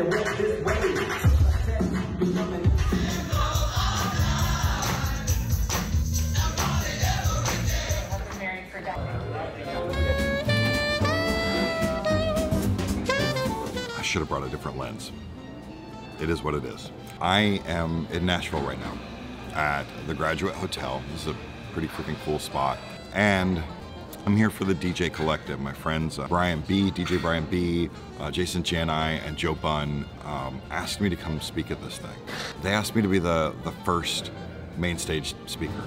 and walk this way. I should have brought a different lens. It is what it is. I am in Nashville right now at The Graduate Hotel. This is a pretty freaking cool spot. And I'm here for the DJ Collective. My friends Brian B, DJ Brian B, Jason Janai, and Joe Bunn asked me to come speak at this thing. They asked me to be the first main stage speaker.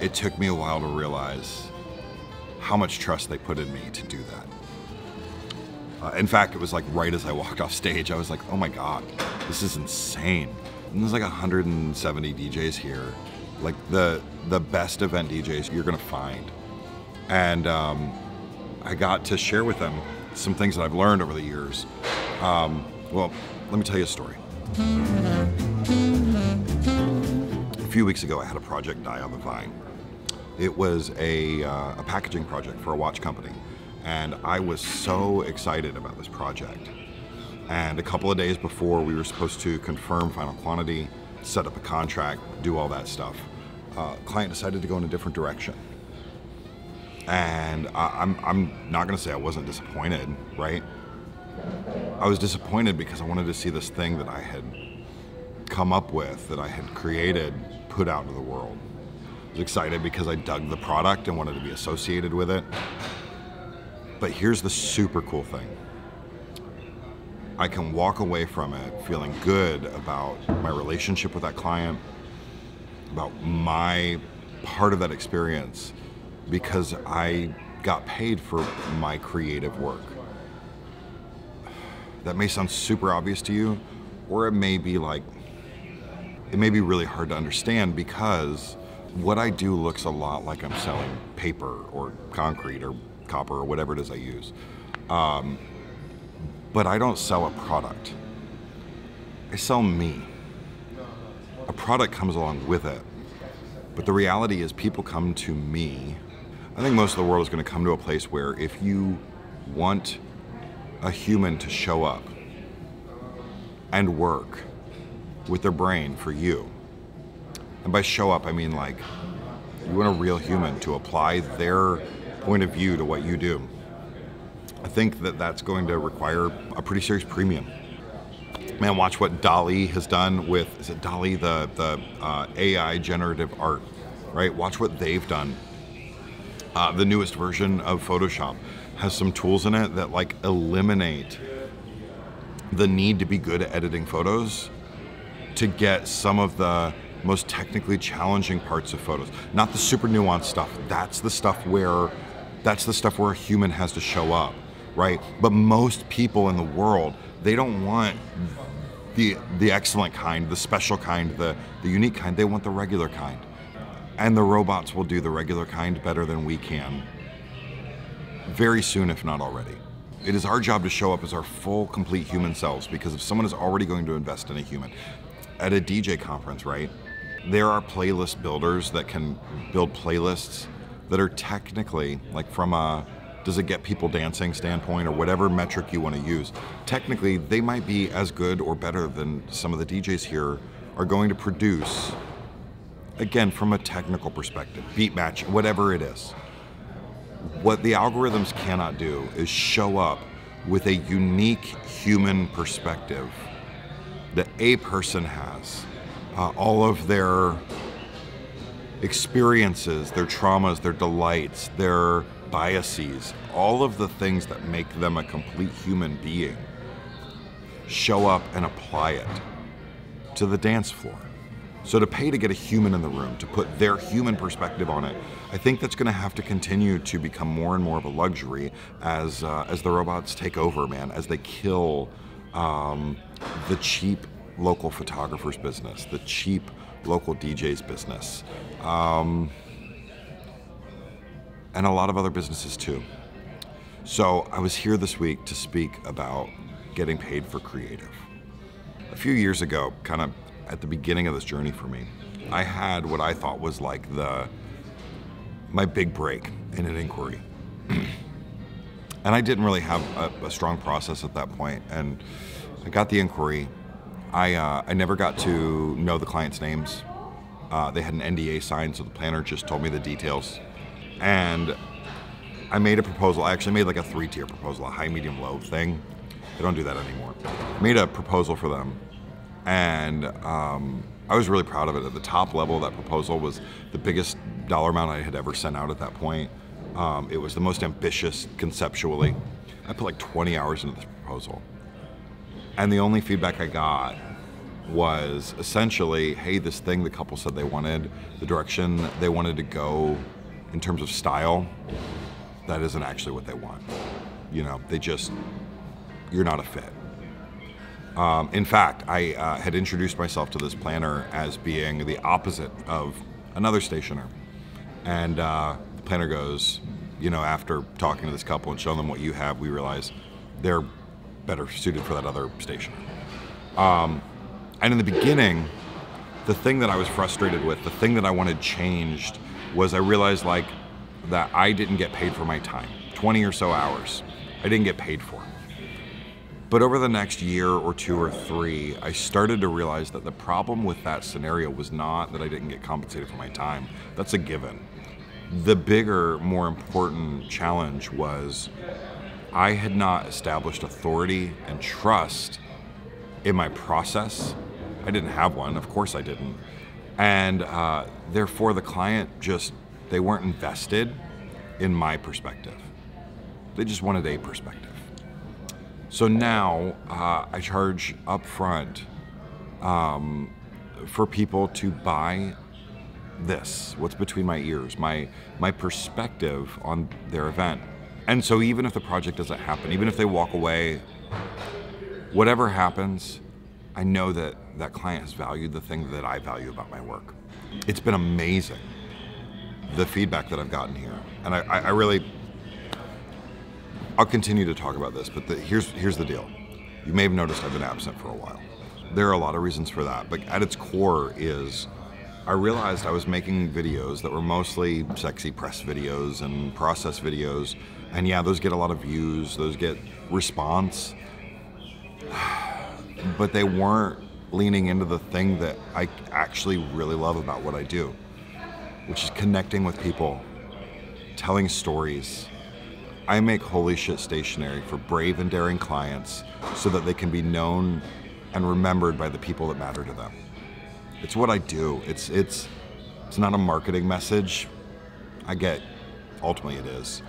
It took me a while to realize how much trust they put in me to do that. In fact, it was like right as I walked off stage, I was like, oh my God, this is insane. And there's like 170 DJs here, like the best event DJs you're gonna find. And I got to share with them some things that I've learned over the years. Well, let me tell you a story. A few weeks ago, I had a project die on the vine. It was a packaging project for a watch company, and I was so excited about this project. And a couple of days before, we were supposed to confirm final quantity, set up a contract, do all that stuff. Client decided to go in a different direction. And I'm not gonna say I wasn't disappointed, right? I was disappointed because I wanted to see this thing that I had come up with, that I had created, put out into the world. I was excited because I dug the product and wanted to be associated with it. But here's the super cool thing. I can walk away from it feeling good about my relationship with that client, about my part of that experience, because I got paid for my creative work. That may sound super obvious to you, or it may be like, it may be really hard to understand, because what I do looks a lot like I'm selling paper or concrete or copper or whatever it is I use. But I don't sell a product. I sell me. A product comes along with it. But the reality is people come to me. I think most of the world is going to come to a place where if you want a human to show up and work with their brain for you, and by show up, I mean like, you want a real human to apply their point of view to what you do. I think that that's going to require a pretty serious premium. Man, watch what DALL-E has done with, is it DALL-E, the AI generative art, right? Watch what they've done. The newest version of Photoshop has some tools in it that like eliminate the need to be good at editing photos to get some of the most technically challenging parts of photos. Not the super nuanced stuff. That's the stuff where a human has to show up, right? But most people in the world, they don't want the excellent kind, the special kind, the unique kind. They want the regular kind. And the robots will do the regular kind better than we can very soon, if not already. It is our job to show up as our full, complete human selves, because if someone is already going to invest in a human, at a DJ conference, right? There are playlist builders that can build playlists that are technically, like from a does it get people dancing standpoint or whatever metric you want to use, technically they might be as good or better than some of the DJs here are going to produce, again, from a technical perspective, beat match, whatever it is. What the algorithms cannot do is show up with a unique human perspective that a person has, all of their experiences, their traumas, their delights, their biases, all of the things that make them a complete human being, show up and apply it to the dance floor. So to pay to get a human in the room, to put their human perspective on it, I think that's gonna have to continue to become more and more of a luxury as the robots take over, man, as they kill the cheap local photographer's business, the cheap local DJ's business, and a lot of other businesses too. So I was here this week to speak about getting paid for creative. A few years ago, kind of at the beginning of this journey for me, I had what I thought was like my big break in an inquiry. And I didn't really have a strong process at that point, and I got the inquiry. I never got to know the clients' names. They had an NDA signed, so the planner just told me the details. And I made a proposal. I actually made like a 3-tier proposal, a high, medium, low thing. They don't do that anymore. Made a proposal for them. And I was really proud of it. At the top level of that proposal was the biggest dollar amount I had ever sent out at that point. It was the most ambitious conceptually. I put like 20 hours into this proposal. And the only feedback I got was essentially, hey, this thing the couple said they wanted, the direction they wanted to go in terms of style, that isn't actually what they want. You know, they just, you're not a fit. In fact, I had introduced myself to this planner as being the opposite of another stationer. And the planner goes, you know, after talking to this couple and showing them what you have, we realize they're better suited for that other stationer. And in the beginning, the thing that I was frustrated with, the thing that I wanted changed, was I realized like that I didn't get paid for my time. 20 or so hours, I didn't get paid for. But over the next year or 2 or 3, I started to realize that the problem with that scenario was not that I didn't get compensated for my time. That's a given. The bigger, more important challenge was I had not established authority and trust in my process. I didn't have one, of course I didn't. And therefore the client just, they weren't invested in my perspective. They just wanted a perspective. So now I charge upfront for people to buy this, what's between my ears, my perspective on their event. And so even if the project doesn't happen, even if they walk away, whatever happens, I know that that client has valued the thing that I value about my work. It's been amazing, the feedback that I've gotten here. And I really, I'll continue to talk about this, but here's the deal. You may have noticed I've been absent for a while. There are a lot of reasons for that, but at its core is, I realized I was making videos that were mostly sexy press videos and process videos. And yeah, those get a lot of views, those get response. But they weren't leaning into the thing that I actually really love about what I do, which is connecting with people, telling stories. I make holy shit stationery for brave and daring clients so that they can be known and remembered by the people that matter to them. It's what I do. It's not a marketing message. I get, ultimately it is.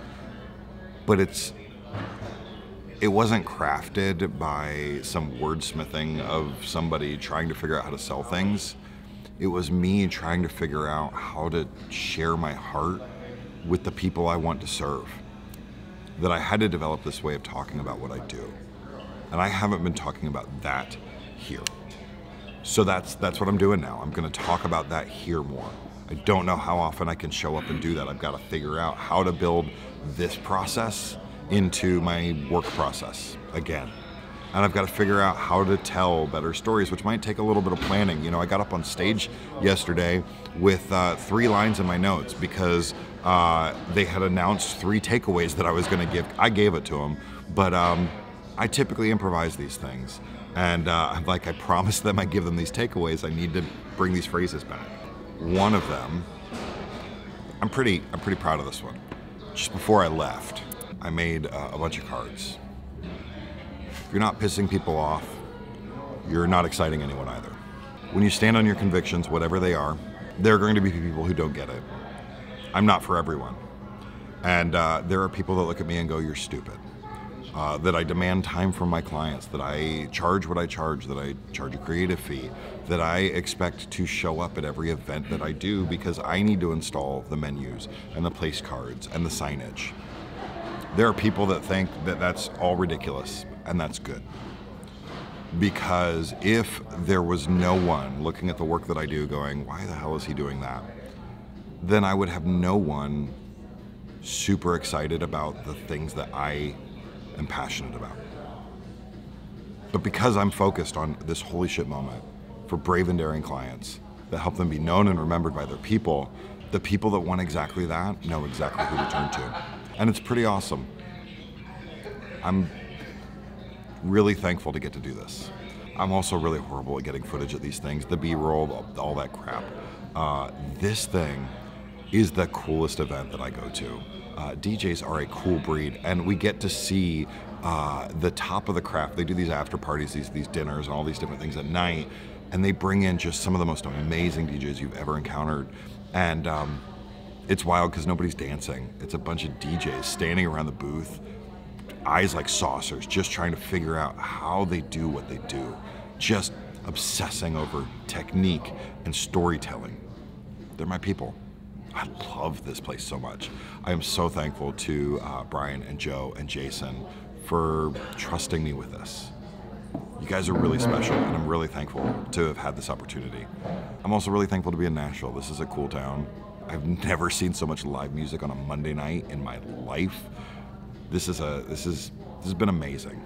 But it wasn't crafted by some wordsmithing of somebody trying to figure out how to sell things. It was me trying to figure out how to share my heart with the people I want to serve. That I had to develop this way of talking about what I do. And I haven't been talking about that here. So that's what I'm doing now. I'm gonna talk about that here more. I don't know how often I can show up and do that. I've gotta figure out how to build this process into my work process again. And I've got to figure out how to tell better stories, which might take a little bit of planning. You know, I got up on stage yesterday with 3 lines in my notes because they had announced 3 takeaways that I was going to give. I gave it to them, but I typically improvise these things. And like I promised them I give them these takeaways, I need to bring these phrases back. One of them, I'm pretty proud of this one. Just before I left, I made a bunch of cards. If you're not pissing people off, you're not exciting anyone either. When you stand on your convictions, whatever they are, there are going to be people who don't get it. I'm not for everyone. And there are people that look at me and go, you're stupid. That I demand time from my clients, that I charge what I charge, that I charge a creative fee, that I expect to show up at every event that I do because I need to install the menus and the place cards and the signage. There are people that think that that's all ridiculous, and that's good. Because if there was no one looking at the work that I do going, why the hell is he doing that? Then I would have no one super excited about the things that I am passionate about. But because I'm focused on this holy shit moment for brave and daring clients that help them be known and remembered by their people, the people that want exactly that know exactly who to turn to. And it's pretty awesome. I'm really thankful to get to do this. I'm also really horrible at getting footage of these things, the B-roll, all that crap. This thing is the coolest event that I go to. DJs are a cool breed, and we get to see the top of the craft. They do these after parties, these dinners, and all these different things at night, and they bring in just some of the most amazing DJs you've ever encountered. And it's wild because nobody's dancing. It's a bunch of DJs standing around the booth, eyes like saucers, just trying to figure out how they do what they do, just obsessing over technique and storytelling. They're my people. I love this place so much. I am so thankful to Brian and Joe and Jason for trusting me with this. You guys are really special, and I'm really thankful to have had this opportunity. I'm also really thankful to be in Nashville. This is a cool town. I've never seen so much live music on a Monday night in my life. This has been amazing.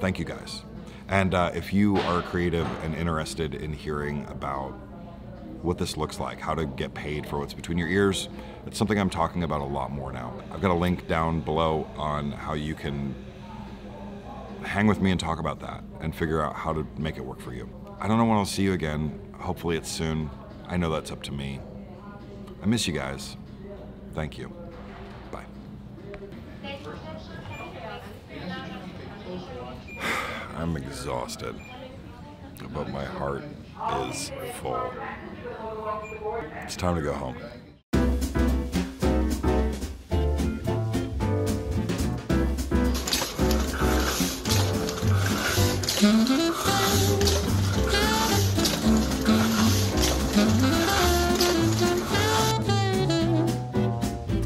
Thank you guys. And if you are creative and interested in hearing about what this looks like, how to get paid for what's between your ears, it's something I'm talking about a lot more now. I've got a link down below on how you can hang with me and talk about that and figure out how to make it work for you. I don't know when I'll see you again. Hopefully it's soon. I know that's up to me. I miss you guys. Thank you. Bye. I'm exhausted, but my heart is full. It's time to go home.